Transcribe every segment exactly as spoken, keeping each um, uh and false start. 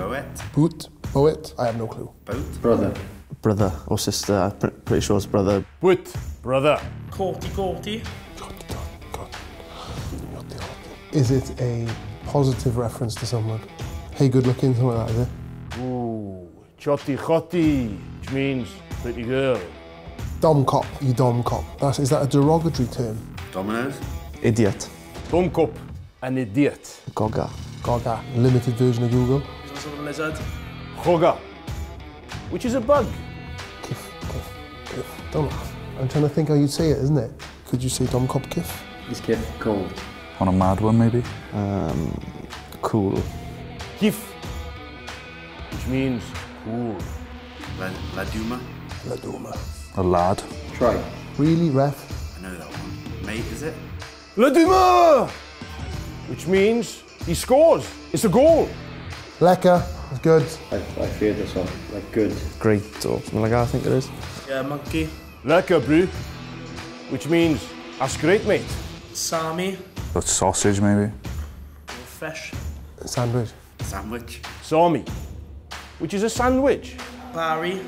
Boat. Boot. Boat. I have no clue. Boat. Brother. Brother or sister. I'm pretty sure it's brother. Boot. Brother. Corti corti. Is it a positive reference to someone? Hey, good looking, something like that, is it? Ooh, chotty chotty, which means pretty girl. Dom cop, you dom cop. That's, is that a derogatory term? Dominoes? Idiot. Dom cop, an idiot. Goga. Goga, limited version of Google. Is that something I said? Goga, which is a bug. Kiff, kiff, kiff. Don't laugh. I'm trying to think how you'd say it, isn't it? Could you say dom cop kiff? Is kiff cold? On a mad one, maybe? Um, cool. Kif, which means cool. La, la Duma? La Duma. A lad. Try. Really, ref? I know that one. Mate, is it? La Duma! Which means he scores. It's a goal. Lekker. It's good. I, I fear this one. Like, good. Great, or something like that, I think it is. Yeah, monkey. Lekker, bro. Which means, that's great, mate. Sami. Or sausage, maybe. Fish. Sandwich. Sandwich. Sami, which is a sandwich. Bari.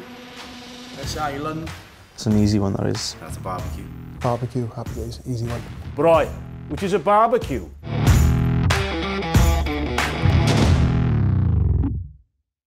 This island. It's an easy one, that is. That's a barbecue. Barbecue, happy days, easy one. Brai, which is a barbecue.